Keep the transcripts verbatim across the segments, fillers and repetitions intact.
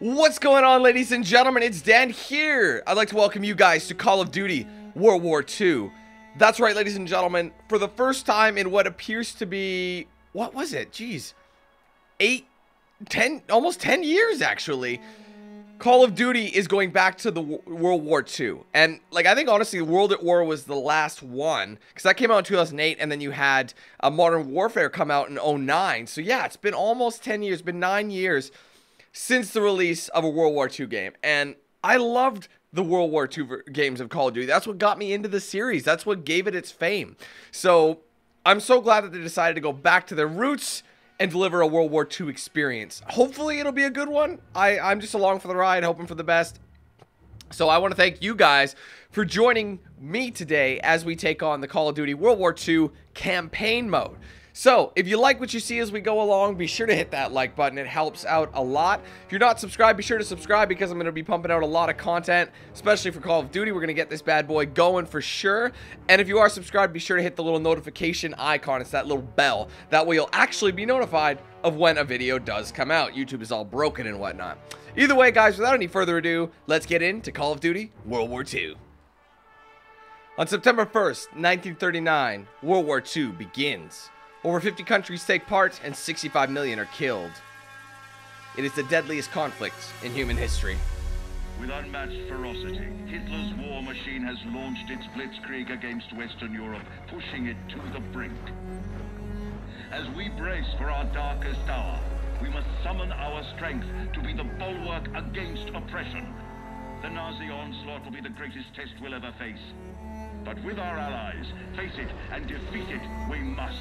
What's going on, ladies and gentlemen? It's Dan here. I'd like to welcome you guys to Call of Duty World War Two. That's right, ladies and gentlemen. For the first time in what appears to be... What was it? Jeez. Eight, ten, almost ten years, actually. Call of Duty is going back to the World War Two. And, like, I think, honestly, World at War was the last one. Because that came out in two thousand eight, and then you had uh, Modern Warfare come out in oh nine. So, yeah, it's been almost ten years. Been nine years since the release of a World War Two game. And I loved the World War Two games of Call of Duty. That's what got me into the series. That's what gave it its fame. So I'm so glad that they decided to go back to their roots and deliver a World War Two experience. Hopefully it'll be a good one. I, I'm just along for the ride, hoping for the best. So I want to thank you guys for joining me today as we take on the Call of Duty World War Two campaign mode. So, if you like what you see as we go along, be sure to hit that like button. It helps out a lot. If you're not subscribed, be sure to subscribe because I'm going to be pumping out a lot of content, especially for Call of Duty. We're going to get this bad boy going for sure. And if you are subscribed, be sure to hit the little notification icon. It's that little bell. That way you'll actually be notified of when a video does come out. YouTube is all broken and whatnot. Either way, guys, without any further ado, let's get into Call of Duty World War Two. On September first, nineteen thirty-nine, World War Two begins. Over fifty countries take part, and sixty-five million are killed. It is the deadliest conflict in human history. With unmatched ferocity, Hitler's war machine has launched its blitzkrieg against Western Europe, pushing it to the brink. As we brace for our darkest hour, we must summon our strength to be the bulwark against oppression. The Nazi onslaught will be the greatest test we'll ever face. But with our allies, face it and defeat it, we must.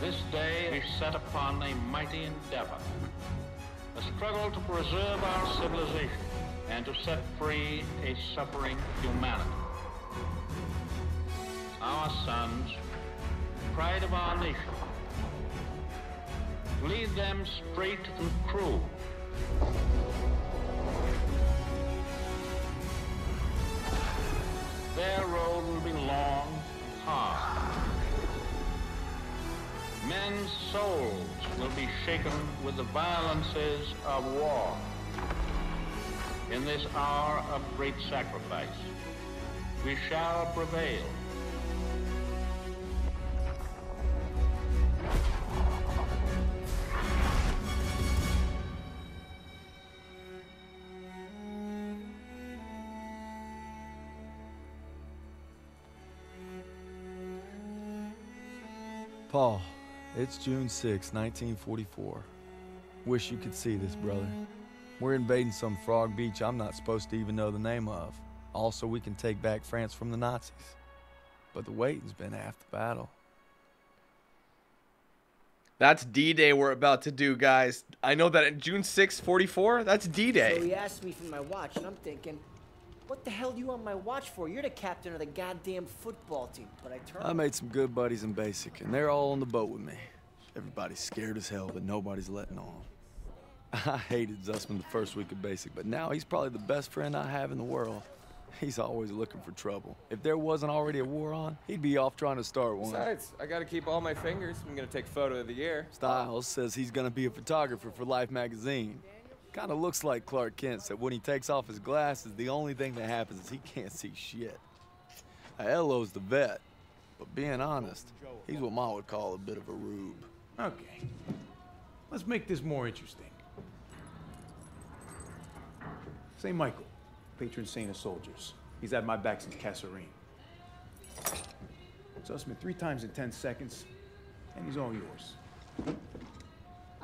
This day is set upon a mighty endeavor, a struggle to preserve our civilization and to set free a suffering humanity. Our sons, pride of our nation, lead them straight and true. Their road will be long and hard. Men's souls will be shaken with the violences of war. In this hour of great sacrifice, we shall prevail. Paul. It's June sixth, nineteen forty-four. Wish you could see this, brother. We're invading some frog beach I'm not supposed to even know the name of. Also, we can take back France from the Nazis. But the waiting's been half the battle. That's D-Day we're about to do, guys. I know that at June sixth, forty-four, that's D-Day. So he asked me for my watch, and I'm thinking, what the hell do you want my watch for? You're the captain of the goddamn football team. But I turned. I made some good buddies in basic, and they're all on the boat with me. Everybody's scared as hell, but nobody's letting on. I hated Zussman the first week of basic, but now he's probably the best friend I have in the world. He's always looking for trouble. If there wasn't already a war on, he'd be off trying to start one. Besides, I gotta keep all my fingers. I'm gonna take photo of the year. Styles says he's gonna be a photographer for Life magazine. Kind of looks like Clark Kent, so when he takes off his glasses, the only thing that happens is he can't see shit. Aello's the vet, but being honest, he's what Ma would call a bit of a rube. Okay, let's make this more interesting. Saint Michael, patron saint of soldiers. He's had my back since Kasserine. Sussman three times in ten seconds, and he's all yours.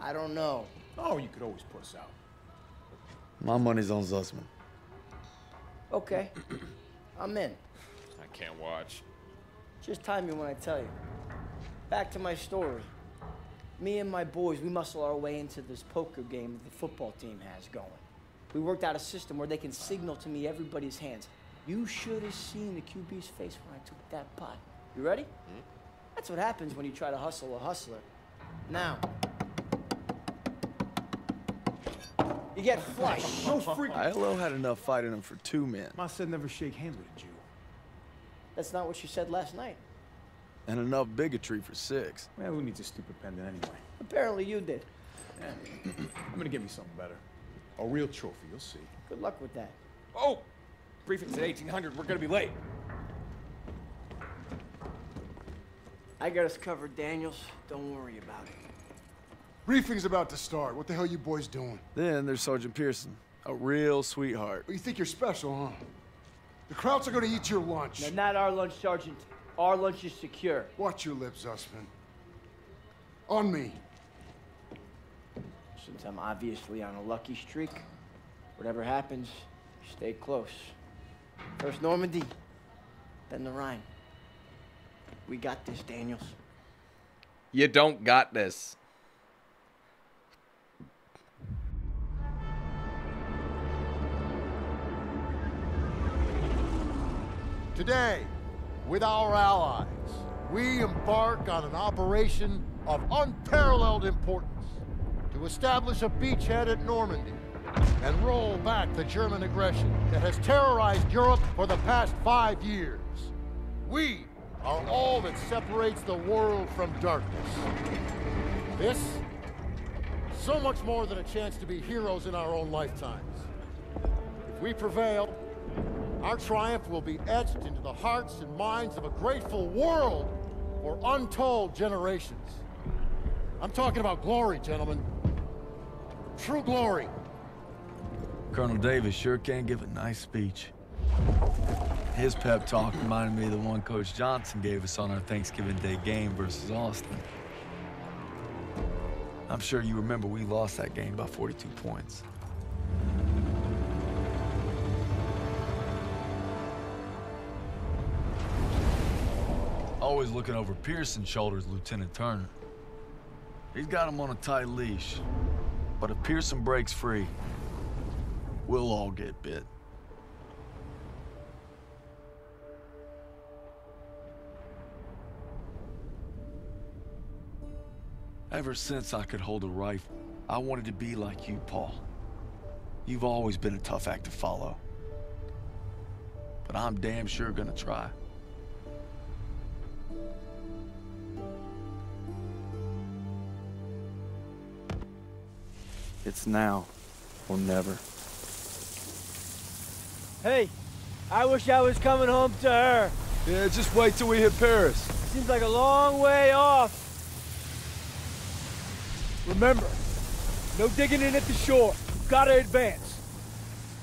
I don't know. Oh, you could always puss out. My money's on Zussman. Okay. I'm in. I can't watch. Just time me when I tell you. Back to my story. Me and my boys, we muscle our way into this poker game that the football team has going. we worked out a system where they can signal to me everybody's hands. You should have seen the Q B's face when I took that pot. You ready? Mm-hmm. That's what happens when you try to hustle a hustler. Now, you get flushed. No freaking. I L O had enough fighting him for two men. Ma said never shake hands with a Jew. That's not what she said last night. And enough bigotry for six. Man, who needs a stupid pendant anyway? Apparently you did. Yeah. I'm gonna give you something better. A real trophy, you'll see. Good luck with that. Oh! Briefing's at eighteen hundred, we're gonna be late. I got us covered, Daniels. Don't worry about it. Briefing's about to start. What the hell are you boys doing? Then there's Sergeant Pearson, a real sweetheart. Well, you think you're special, huh? The Krauts are gonna eat your lunch. No, not our lunch, Sergeant. Our lunch is secure. Watch your lips, Usman. On me. Since I'm obviously on a lucky streak, whatever happens, stay close. First Normandy, then the Rhine. We got this, Daniels. You don't got this. Today, with our allies, we embark on an operation of unparalleled importance to establish a beachhead at Normandy and roll back the German aggression that has terrorized Europe for the past five years. We are all that separates the world from darkness. This, so much more than a chance to be heroes in our own lifetimes. If we prevail, our triumph will be etched into the hearts and minds of a grateful world for untold generations. I'm talking about glory, gentlemen. True glory. Colonel Davis sure can give a nice speech. His pep talk reminded me of the one Coach Johnson gave us on our Thanksgiving Day game versus Austin. I'm sure you remember we lost that game by forty-two points. Always looking over Pearson's shoulders, Lieutenant Turner. He's got him on a tight leash. But if Pearson breaks free, we'll all get bit. Ever since I could hold a rifle, I wanted to be like you, Paul. You've always been a tough act to follow. But I'm damn sure gonna try. It's now or never. Hey, I wish I was coming home to her. Yeah, just wait till we hit Paris. Seems like a long way off. Remember, no digging in at the shore. You've got to advance.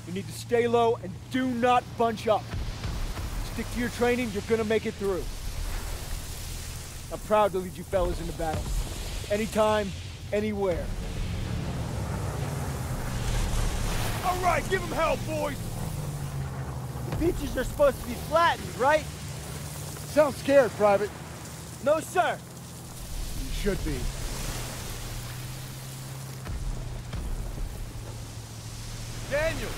You need to stay low and do not bunch up. Stick to your training, you're going to make it through. I'm proud to lead you fellas into battle. Anytime, anywhere. All right, give them hell, boys! The beaches are supposed to be flattened, right? Sounds scared, Private. No, sir. You should be. Daniel,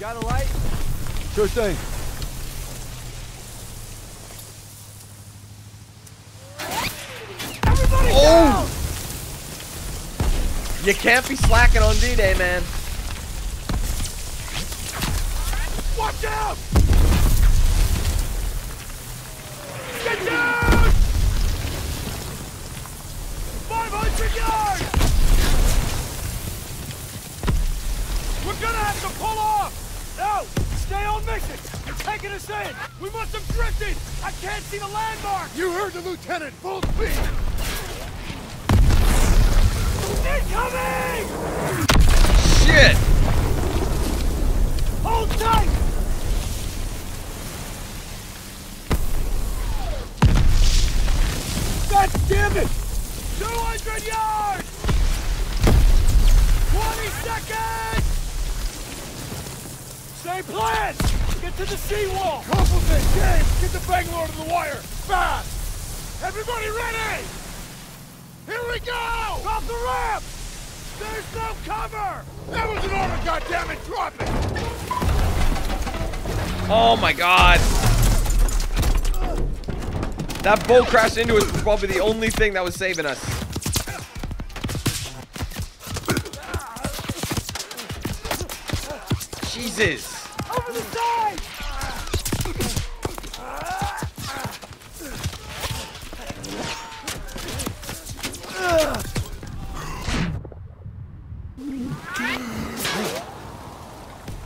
got a light? Sure thing. Everybody oh. down! You can't be slacking on D-Day, man. Watch out! Get down! five hundred yards! We're gonna have to pull off! No! Stay on mission! They're taking us in! We must have drifted! I can't see the landmark! You heard the lieutenant! Full speed! Incoming! Shit! Hold tight! God damn it! two hundred yards! twenty seconds! Stay plan! Get to the seawall! Compliment! James, get the Bangalore to the wire! Fast! Everybody ready! Here we go! Drop the ramp! There's no cover! That was an order, goddammit! Drop it! Oh my god! That boat crashed into us was probably the only thing that was saving us. Jesus! Over the side!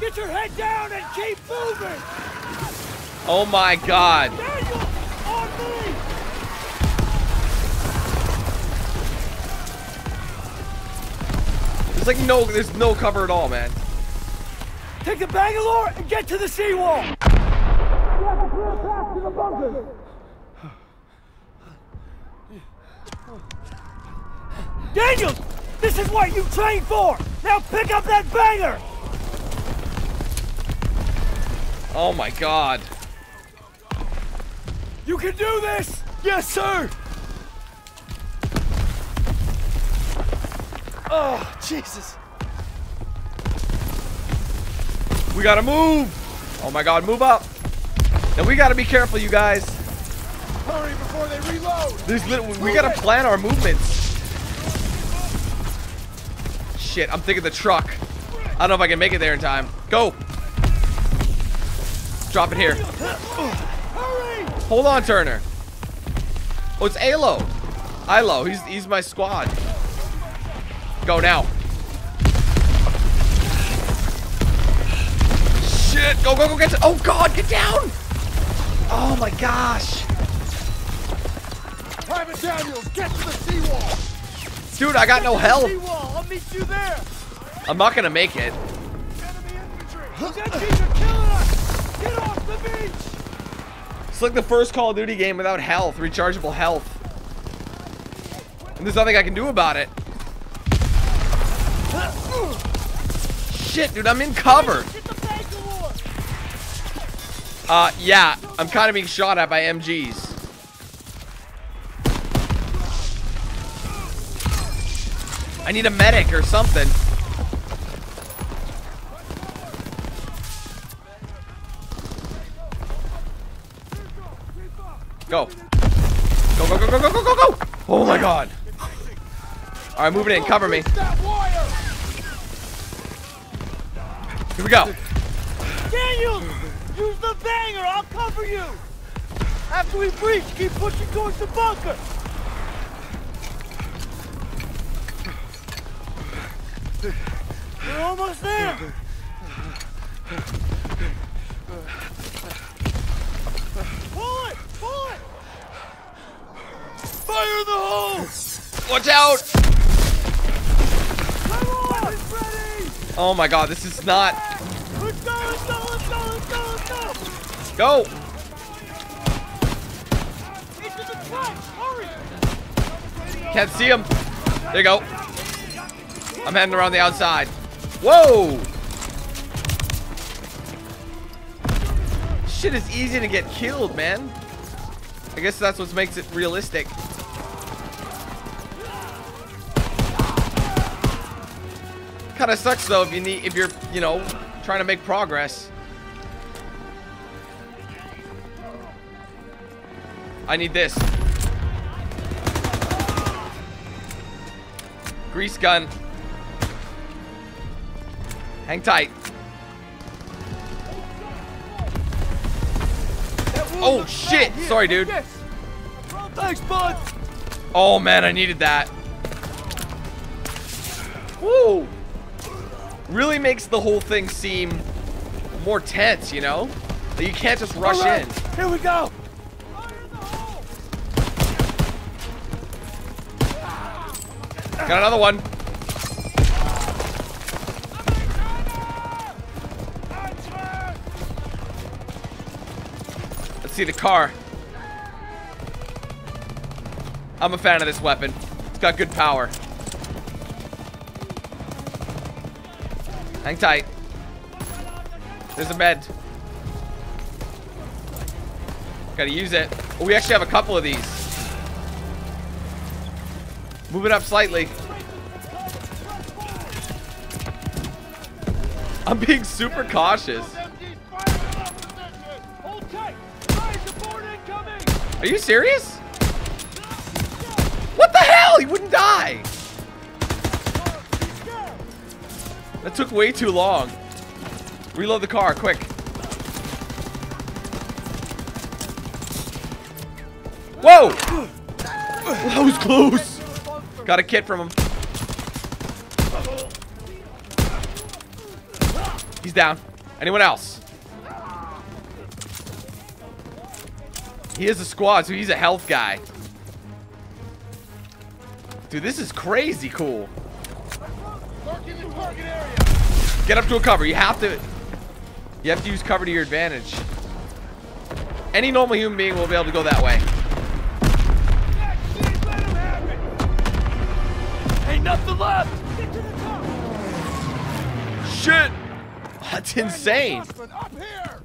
Get your head down and keep moving! Oh my god! Daniel, on me! There's like no, there's no cover at all, man. Take the Bangalore and get to the seawall! You have a clear path to the bunker! Daniels! This is what you trained for! Now pick up that banger! Oh my god. You can do this! Yes, sir! Oh, Jesus. We gotta move! Oh my god, move up! Now we gotta be careful, you guys. Hurry before they reload! There's little, we gotta plan our movements. Shit, I'm thinking the truck. I don't know if I can make it there in time. Go! Drop it here. Hurry! Hold on, Turner. Oh, it's Alo. Ilo, he's he's my squad. Go now. Shit! Go, go, go, get to- Oh god, get down! Oh my gosh! Private Daniels, get to the seawall! Dude, I got no help. I'll meet you there. I'm not gonna make it. It's like the first Call of Duty game without health, rechargeable health. And there's nothing I can do about it. Shit, dude, I'm in cover. Uh, yeah, I'm kind of being shot at by M Gs. I need a medic or something. Go. Go, go, go, go, go, go, go, go! Oh my god. Alright, move it in. Cover me. Here we go. Daniel! Use the banger. I'll cover you. After we breach, keep pushing towards the bunker. We're almost there! Pull it! Pull it! Fire in the hole! Watch out! Come on! Oh my god, this is not... Let's go! Let's go! Let's go! Let's go! Let's go! Go! Into the truck! Hurry! Can't see him! There you go! I'm heading around the outside. Whoa! Shit is easy to get killed, man. I guess that's what makes it realistic. Kinda sucks though if you need if you're, you know, trying to make progress. I need this. Grease gun. Hang tight. Oh shit! Sorry, dude. Thanks, bud. Oh man, I needed that. Woo! Really makes the whole thing seem more tense, you know? Like you can't just rush in. Here we go. Got another one. Let's see the car. I'm a fan of this weapon. It's got good power. Hang tight. There's a med. Gotta use it. Oh, we actually have a couple of these. Move it up slightly. I'm being super cautious. Are you serious? What the hell? He wouldn't die. That took way too long. Reload the car, quick. Whoa! That was close. Got a kit from him. He's down. Anyone else? He is a squad, so he's a health guy. Dude, this is crazy cool. Get up to a cover. You have to... You have to use cover to your advantage. Any normal human being will be able to go that way. Ain't nothing left. Get to the top. Shit. That's insane. Up here.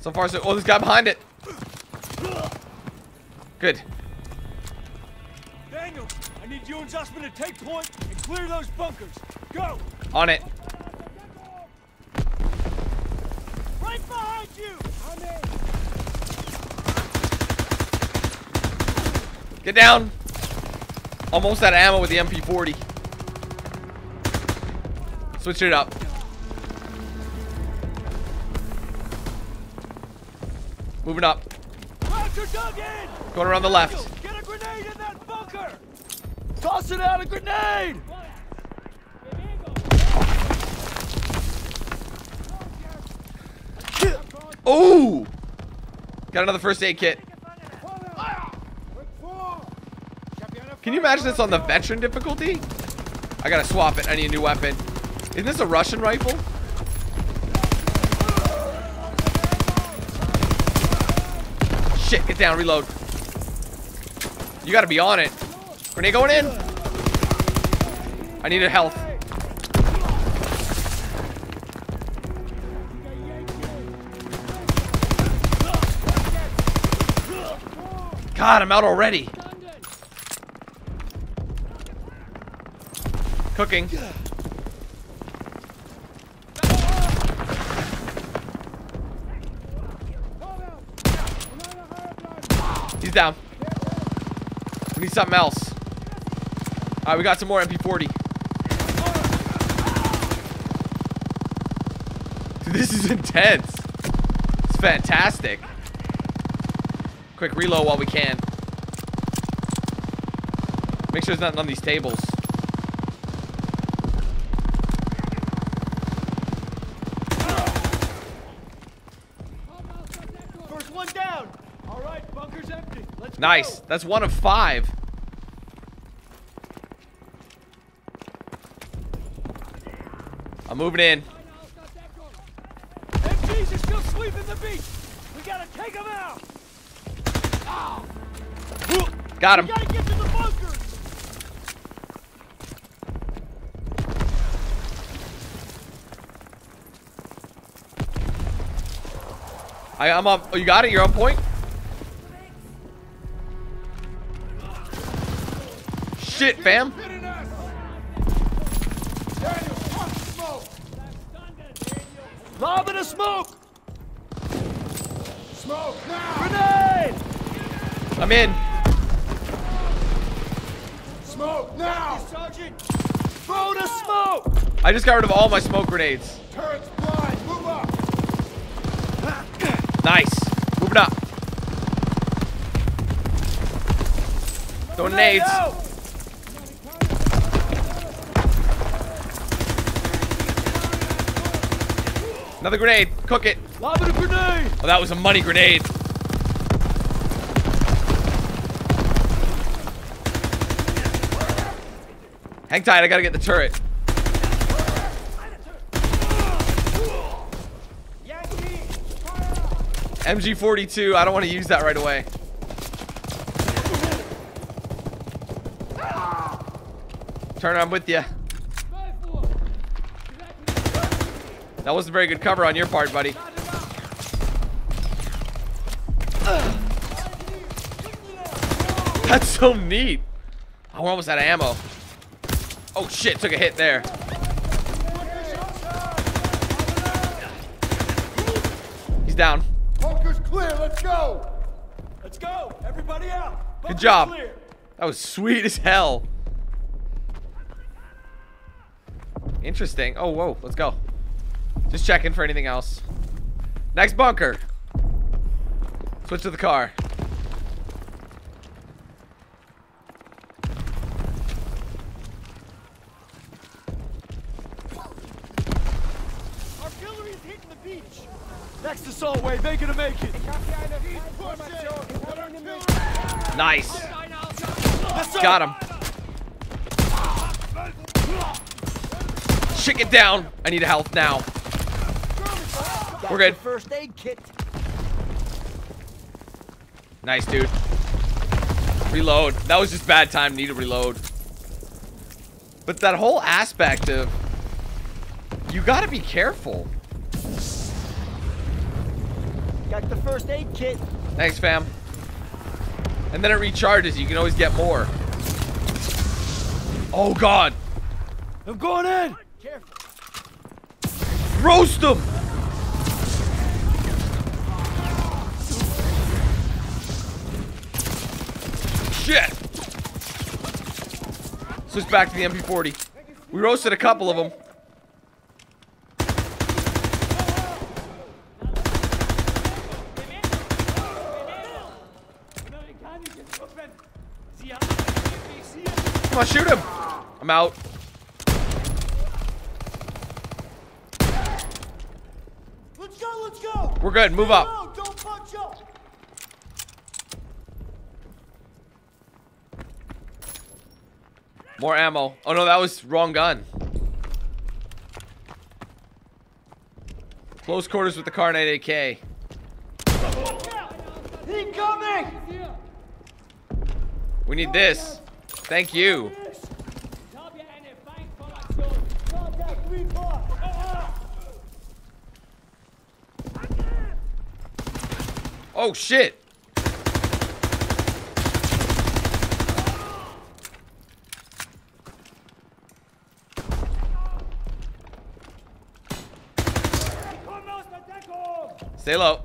So far, so... Oh, there's a guy behind it. Good. Daniel, I need you and Zussman to take point and clear those bunkers. Go. On it. Right behind you. I'm in. Get down. Almost out of ammo with the M P forty. Switch it up. Moving up. Going around the left. Get a grenade in that bunker. Toss it out, a grenade. Oh! Got another first aid kit. Can you imagine this on the veteran difficulty? I gotta swap it. I need a new weapon. Isn't this a Russian rifle? Shit, get down, reload. You gotta be on it. Grenade going in. I need a health. God, I'm out already. Cooking. He's down. We need something else. Alright, we got some more M P forty. Dude, this is intense. It's fantastic. Quick reload while we can. Make sure there's nothing on these tables. First one down. All right, bunker's empty. Let's nice. Go. That's one of five. I'm moving in. M Gs are still sweeping the beach. We gotta take them out. Got him. Gotta get to the bunkers. I, I'm up. Oh, you got it? You're on point? Shit, fam. Lob in a smoke. Smoke now. Grenade. I'm in. Smoke now! Sergeant! Throw the smoke! I just got rid of all my smoke grenades. Turret's blind. Move up. Nice. Moving up. Throwing grenades. Another grenade. Cook it. Lob it a grenade. Oh, that was a money grenade. Hang tight, I gotta get the turret. M G forty-two, I don't want to use that right away. Turn, I'm with you. That wasn't very good cover on your part, buddy. That's so neat. Oh, we're almost out of ammo. Oh shit, took a hit there. He's down. Bunker's clear, let's go. Let's go, everybody out. Bunker's Good job. Clear. That was sweet as hell. Interesting. Oh, whoa, let's go. Just checking for anything else. Next bunker. Switch to the car. Artillery's hitting the beach. Next assault wave, they're gonna make it. Nice. Got him. Shit, get down. I need health now. We're good. First aid kit. Nice, dude. Reload. That was just bad time. Need to reload. But that whole aspect of... You gotta be careful. Got the first aid kit. Thanks, fam. And then it recharges. You can always get more. Oh, God. I'm going in. Careful. Roast them. Shit! Switch back to the M P forty. We roasted a couple of them. Come on, shoot him! I'm out. Let's go, let's go! We're good, move up. Don't punch up! More ammo. Oh no, that was wrong gun. Close quarters with the Carnate A K. Incoming! We need this. Thank you. Oh shit! Stay low.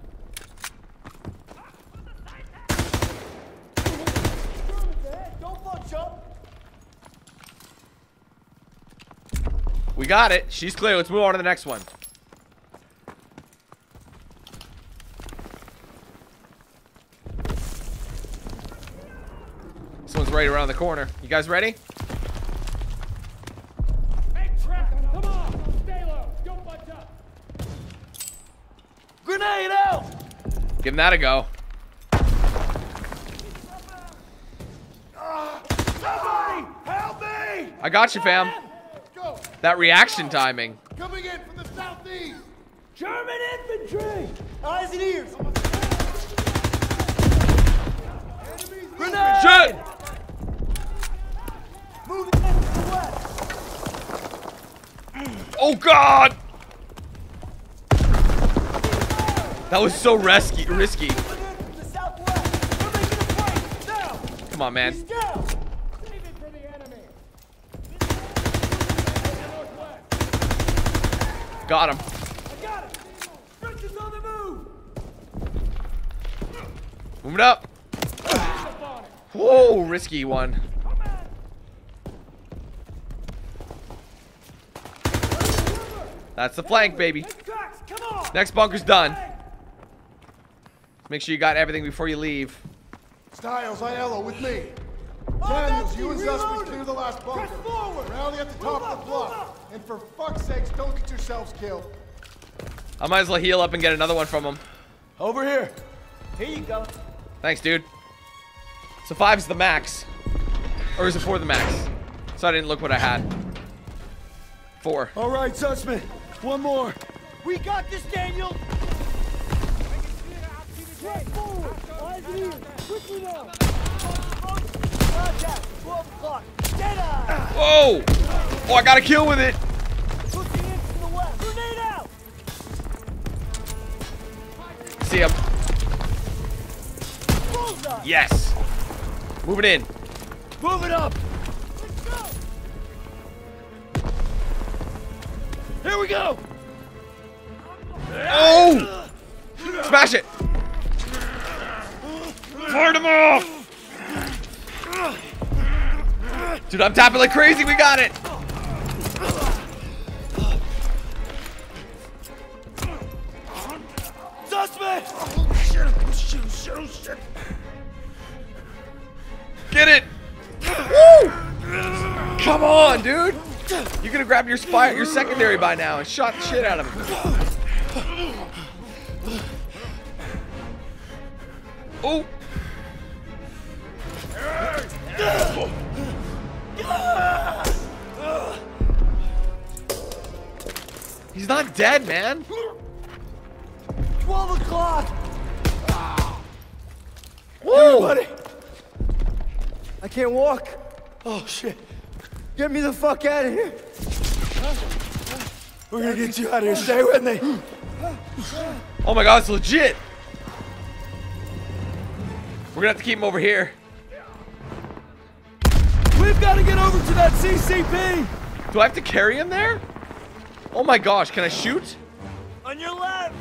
We got it. She's clear. Let's move on to the next one. This one's right around the corner. You guys ready? Give him that a go. Somebody help me! I got you, fam. Go. That reaction timing. Coming in from the southeast. German infantry. Eyes and ears. Grenade! Shit! Moving in to the west. Oh God! That was so risky. risky. Come on, man. Got him. Move it up. Whoa, risky one. That's the flank, baby. Next bunker's done. Make sure you got everything before you leave. Styles, Aiello, with me. Oh, Daniels, you and Zussman clear the last bunker. Press forward. Rally at the move top up, of the bluff. And for fuck's sakes, don't get yourselves killed. I might as well heal up and get another one from him. Over here. Here you go. Thanks, dude. So five's the max. Or is it four the max? So I didn't look what I had. Four. All right, Zussman. One more. We got this, Daniel. Right forward! Eyes and ears! Quickly now! Contact! twelve o'clock! Dead eye! Whoa! Oh, I got a kill with it! Pushing in from the west! Grenade out! See him. Bullseye! Yes! Move it in. Move it up. Let's go. Here we go. Oh! Smash it. Fire them off. Dude, I'm tapping like crazy. We got it. Get it! Woo! Come on, dude! You could have grabbed your spy, your secondary by now and shot the shit out of him. Oh! He's not dead, man! twelve o'clock! Whoa! I can't walk. Oh shit! Get me the fuck out of here! We're gonna get you out of here. Stay with me. Oh my god, it's legit. We're gonna have to keep him over here. We've got to get over to that C C P. Do I have to carry him there? Oh my gosh! Can I shoot? On your left.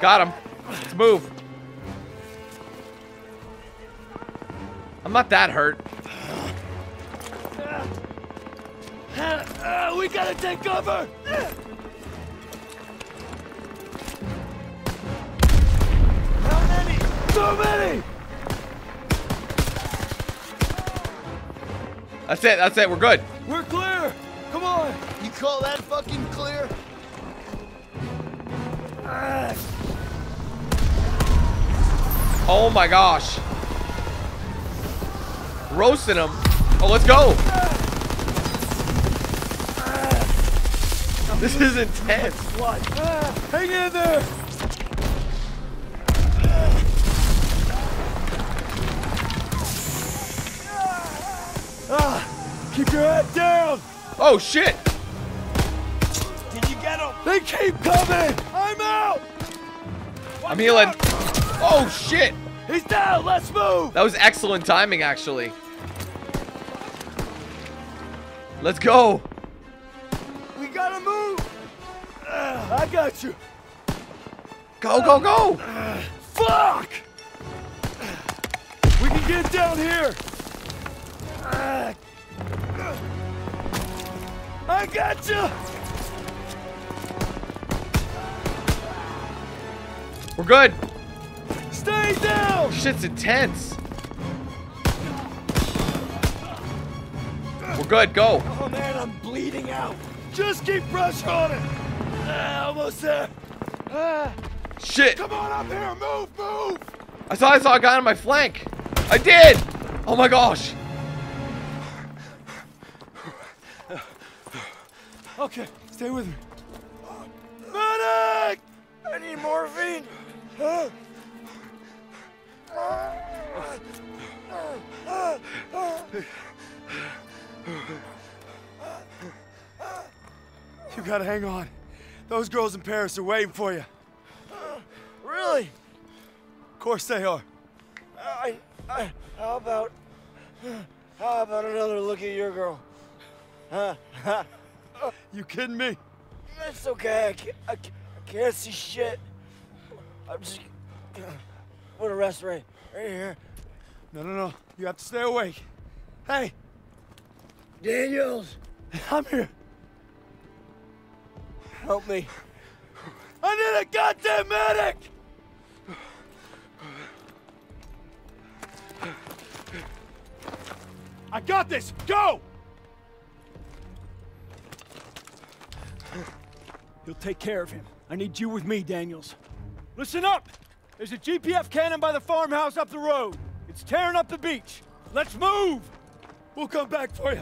Got him. Let's move. I'm not that hurt. Uh, we gotta take cover. How many? So many. That's it. That's it. We're good. We're clear. Come on. You call that fucking clear? Uh. Oh my gosh. Roasting him. Oh, let's go. This is intense. Hang in there. Ah, keep your head down. Oh, shit. Did you get him? They keep coming. I'm out. I'm healing. Oh, shit. He's down! Let's move! That was excellent timing, actually. Let's go! We gotta move! Uh, I got you! Go, go, go! Uh, fuck! We can get down here! Uh, I got you! We're good! Stay down! Shit's intense. We're good, go. Oh man, I'm bleeding out. Just keep pressure on it. Uh, almost there. Uh, Shit. Come on up here, move, move. I saw, I saw a guy on my flank. I did. Oh my gosh. Okay, stay with me. Medic! I need morphine. Uh, You gotta hang on. Those girls in Paris are waiting for you. Really? Of course they are. I, I, how about, how about another look at your girl? Huh? You kidding me? That's okay. I, I, I can't see shit. I'm just. I'm gonna rest right, right here. No, no, no. You have to stay awake. Hey! Daniels! I'm here. Help me. I need a goddamn medic! I got this! Go! You'll take care of him. I need you with me, Daniels. Listen up! There's a G P F cannon by the farmhouse up the road. It's tearing up the beach. Let's move! We'll come back for you.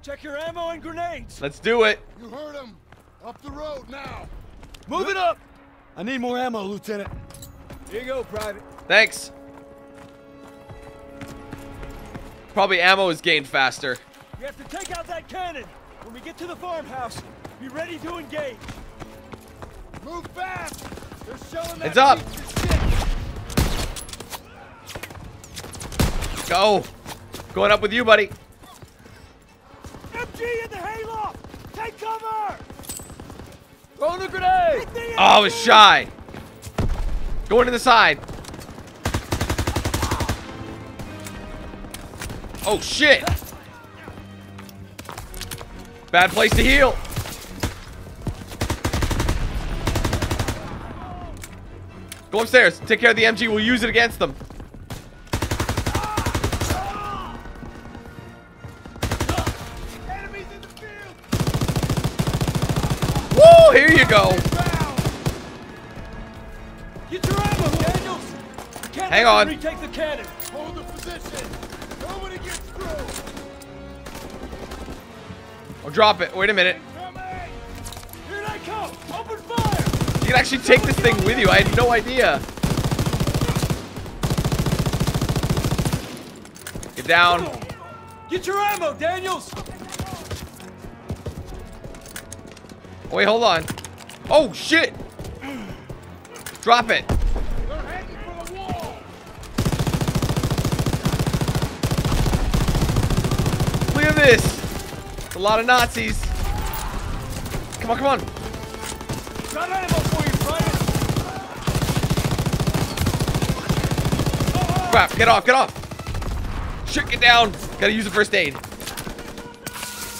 Check your ammo and grenades. Let's do it. You heard him. Up the road now. Move it up. I need more ammo, Lieutenant. Here you go, Private. Thanks. Probably ammo is gained faster. We have to take out that cannon. When we get to the farmhouse, be ready to engage. Move fast. They're showing that it's up. Go. Going up with you, buddy. M G in the hayloft. Take cover. Throw the grenade. The oh, I was shy. Going to the side. Oh, shit. Bad place to heal. Go upstairs. Take care of the M G. We'll use it against them. Enemies in the field. Woo! Here you go. Get your ammo, Daniels. Hang on. Retake the cannon. Hold the position. Nobody gets through. I'll drop it. Wait a minute. Here they come. Open fire. You can actually take this thing with you. I had no idea. Get down. Get your ammo, Daniels. Oh, wait, hold on. Oh, shit. Drop it. They're hanging from the wall. Clear this. It's a lot of Nazis. Come on, come on. Got ammo for you, Brian. Crap, get off, get off. Shit, get down. Gotta use the first aid.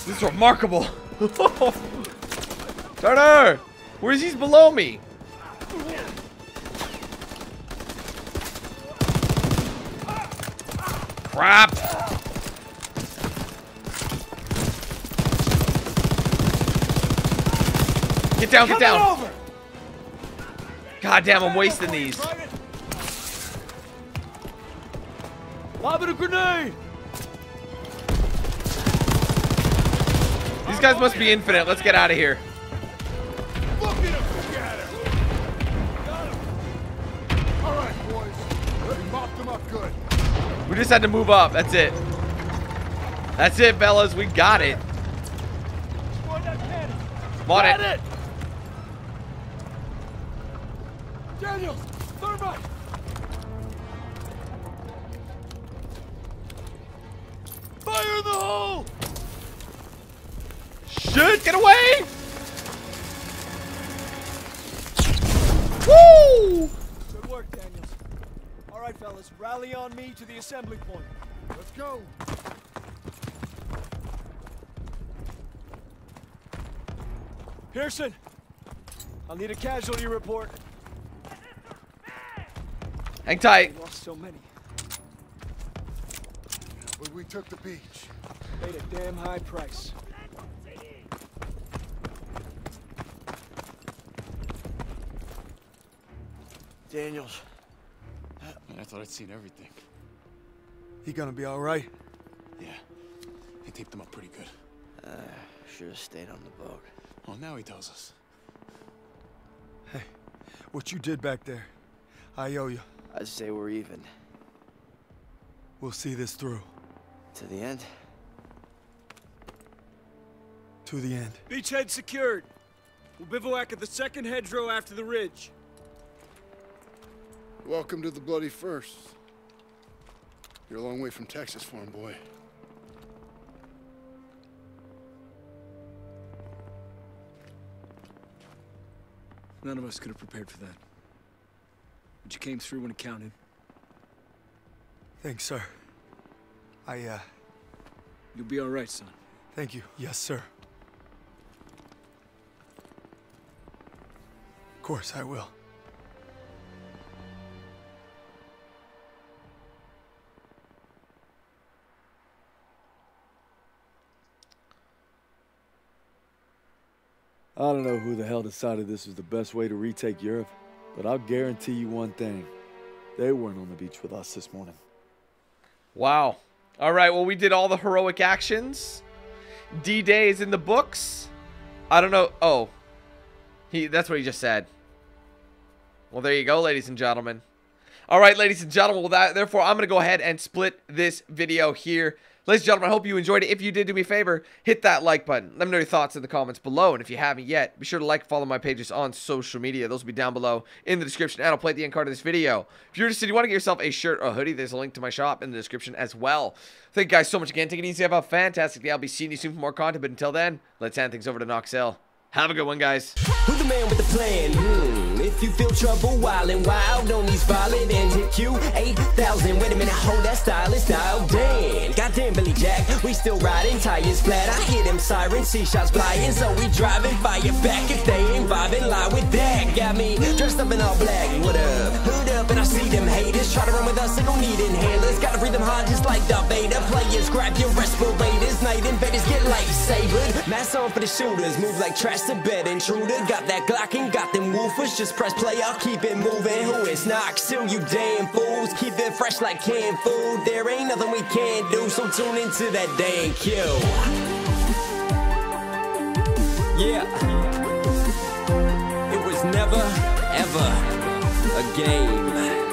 This is remarkable. Turner! Where is he? Below me. Crap. Get down, get down. God damn, I'm wasting these. Lob it a grenade. These guys must be infinite. Let's get out of here. Look at him. Got him. All right, boys. We mopped him up good. We just had to move up. That's it. That's it, fellas. We got it. Come on it. Daniel, thermite. Fire in the hole! Shit, get away! Woo! Good work, Daniels. All right, fellas, rally on me to the assembly point. Let's go. Pearson, I'll need a casualty report. Hang tight. We lost so many. When we took the beach. Paid a damn high price. Daniels. Man, I thought I'd seen everything. He gonna be all right? Yeah. He taped him up pretty good. Uh, should have stayed on the boat. Well, now he tells us. Hey, what you did back there, I owe you. I'd say we're even. We'll see this through. To the end? To the end. Beachhead secured. We'll bivouac at the second hedgerow after the ridge. Welcome to the bloody first. You're a long way from Texas, farm boy. None of us could have prepared for that. But you came through when it counted. Thanks, sir. I, uh... You'll be all right, son. Thank you. Yes, sir. Of course, I will. I don't know who the hell decided this was the best way to retake Europe, but I'll guarantee you one thing. They weren't on the beach with us this morning. Wow. All right, well, we did all the heroic actions. D-Day is in the books. I don't know. Oh, he that's what he just said. Well, there you go, ladies and gentlemen. All right, ladies and gentlemen, well, that, therefore, I'm going to go ahead and split this video here. Ladies and gentlemen, I hope you enjoyed it. If you did, do me a favor, hit that like button. Let me know your thoughts in the comments below. And if you haven't yet, be sure to like and follow my pages on social media. Those will be down below in the description. And I'll play at the end card of this video. If you're interested, you want to get yourself a shirt or hoodie, there's a link to my shop in the description as well. Thank you guys so much again. Take it easy. Have a fantastic day. I'll be seeing you soon for more content. But until then, let's hand things over to Noxelle. Have a good one, guys. Who's the man with the plan? Hmm. If you feel trouble, wild and wild, on these violent and hit you eight thousand. Wait a minute, hold that style, it's style. Damn, goddamn Billy Jack, we still riding, tires flat. I hear them sirens, see shots flying, so we driving, fire back. If they ain't vibing, lie with that. Got me dressed up in all black. What up? Hood up, and I see them haters try to run with us, they don't need inhalers. Gotta breathe them hard, just like Darth Vader. Players, grab your respirators, night invaders get lifesavered. Mask on for the shooters, move like trash. The bed intruder, got that Glock and got them woofers. Just press play, I'll keep it moving. Who is Noxelle, you damn fools? Keep it fresh like canned food. There ain't nothing we can do, so tune into that damn Q. Yeah, it was never, ever a game.